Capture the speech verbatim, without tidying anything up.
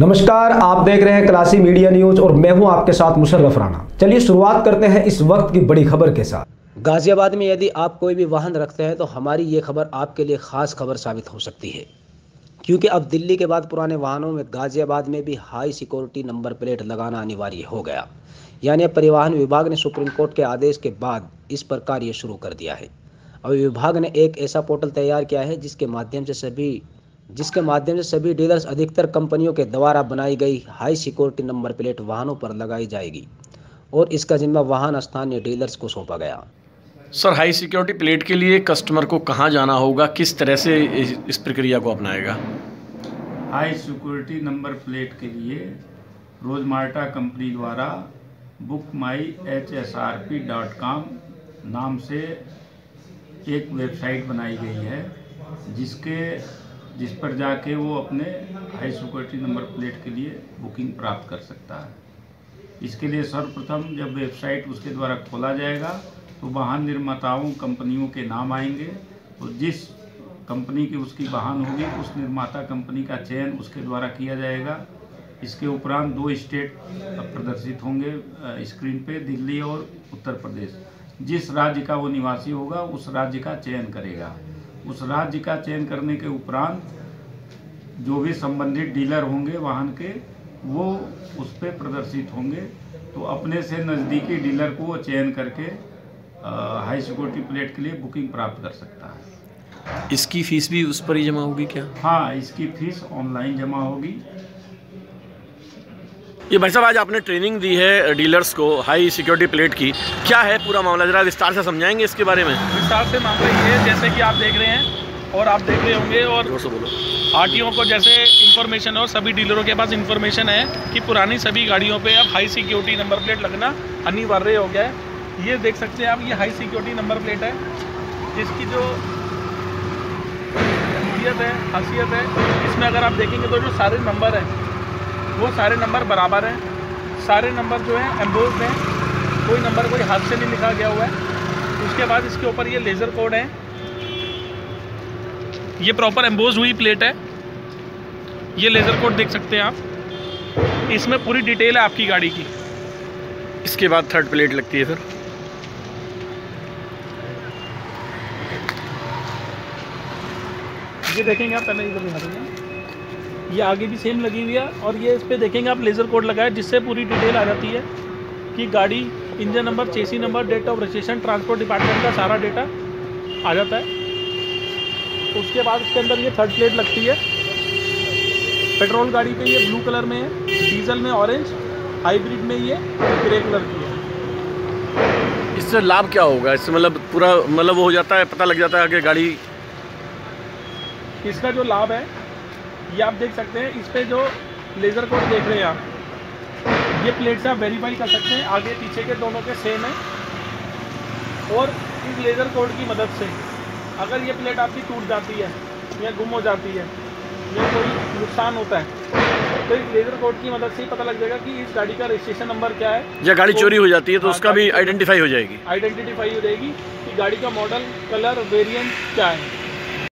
नमस्कार, आप देख रहे हैं क्लासी मीडिया न्यूज और मैं हूं आपके साथ मुशर्रफ राणा। चलिए शुरुआत करते हैं इस वक्त की बड़ी खबर के साथ। गाजियाबाद में यदि आप कोई भी वाहन रखते हैं तो हमारी ये खबर आपके लिए खास खबर साबित हो सकती है, क्योंकि अब दिल्ली के बाद पुराने वाहनों में गाजियाबाद में भी हाई सिक्योरिटी नंबर प्लेट लगाना अनिवार्य हो गया। यानी परिवहन विभाग ने सुप्रीम कोर्ट के आदेश के बाद इस पर कार्य शुरू कर दिया है। अब विभाग ने एक ऐसा पोर्टल तैयार किया है जिसके माध्यम से सभी जिसके माध्यम से सभी डीलर्स अधिकतर कंपनियों के द्वारा बनाई गई हाई सिक्योरिटी नंबर प्लेट वाहनों पर लगाई जाएगी और इसका जिम्मा वाहन स्थानीय डीलर्स को सौंपा गया। सर, हाई सिक्योरिटी प्लेट के लिए कस्टमर को कहाँ जाना होगा, किस तरह से इस प्रक्रिया को अपनाएगा? हाई सिक्योरिटी नंबर प्लेट के लिए रोजमार्टा कंपनी द्वारा book my H S R P dot com नाम से एक वेबसाइट बनाई गई है, जिसके जिस पर जाके वो अपने हाई सिक्योरिटी नंबर प्लेट के लिए बुकिंग प्राप्त कर सकता है। इसके लिए सर्वप्रथम जब वेबसाइट उसके द्वारा खोला जाएगा तो वाहन निर्माताओं कंपनियों के नाम आएंगे और जिस कंपनी की उसकी वाहन होगी उस निर्माता कंपनी का चयन उसके द्वारा किया जाएगा। इसके उपरांत दो स्टेट प्रदर्शित होंगे स्क्रीन पे, दिल्ली और उत्तर प्रदेश। जिस राज्य का वो निवासी होगा उस राज्य का चयन करेगा। उस राज्य का चयन करने के उपरांत जो भी संबंधित डीलर होंगे वाहन के, वो उस पर प्रदर्शित होंगे। तो अपने से नज़दीकी डीलर को चयन करके हाई सिक्योरिटी प्लेट के लिए बुकिंग प्राप्त कर सकता है। इसकी फ़ीस भी उस पर ही जमा होगी क्या? हाँ, इसकी फ़ीस ऑनलाइन जमा होगी। ये भाई साहब, आज आपने ट्रेनिंग दी है डीलर्स को हाई सिक्योरिटी प्लेट की, क्या है पूरा मामला, जरा विस्तार से समझाएंगे इसके बारे में? विस्तार से मामला ये है, जैसे कि आप देख रहे हैं और आप देख रहे होंगे और आरटीओ को जैसे इन्फॉर्मेशन और सभी डीलरों के पास इन्फॉर्मेशन है कि पुरानी सभी गाड़ियों पे अब हाई सिक्योरिटी नंबर प्लेट लगना अनिवार्य हो गया है। ये देख सकते हैं आप, ये हाई सिक्योरिटी नंबर प्लेट है जिसकी जो हैसियत है हैसियत है इसमें अगर आप देखेंगे तो जो सारे नंबर हैं वो सारे नंबर बराबर हैं, सारे नंबर जो हैं एम्बोस्ड हैं, कोई नंबर कोई हाथ से नहीं लिखा गया हुआ है। उसके बाद इसके ऊपर ये लेज़र कोड है, ये प्रॉपर एम्बोस्ड हुई प्लेट है, ये लेज़र कोड देख सकते हैं आप, इसमें पूरी डिटेल है आपकी गाड़ी की। इसके बाद थर्ड प्लेट लगती है फिर। ये देखेंगे आप, पहले इधर दिखा देंगे, ये आगे भी सेम लगी हुई है और ये इस पर देखेंगे आप लेज़र कोड लगाया, जिससे पूरी डिटेल आ जाती है कि गाड़ी engine number, chassis number, date of registration, transport department का सारा डेटा आ जाता है। उसके बाद उसके अंदर ये थर्ड प्लेट लगती है। पेट्रोल गाड़ी पे ये ब्लू कलर में है, डीजल में ऑरेंज, हाईब्रिड में ये ग्रे कलर की है। इससे लाभ क्या होगा? इससे मतलब पूरा मतलब वो हो जाता है, पता लग जाता है कि गाड़ी, इसका जो लाभ है ये आप देख सकते हैं। इस पर जो लेज़र कोड देख रहे हैं आप, ये प्लेट से आप वेरीफाई कर सकते हैं, आगे पीछे के दोनों के सेम है। और इस लेज़र कोड की मदद से अगर ये प्लेट आपकी टूट जाती है या गुम हो जाती है या कोई नुकसान होता है तो इस लेज़र कोड की मदद से ही पता लग जाएगा कि इस गाड़ी का रजिस्ट्रेशन नंबर क्या है। या गाड़ी तो चोरी हो जाती है तो उसका भी आइडेंटिफाई हो जाएगी आइडेंटिफाई हो जाएगी कि गाड़ी का मॉडल, कलर, वेरियंट क्या है।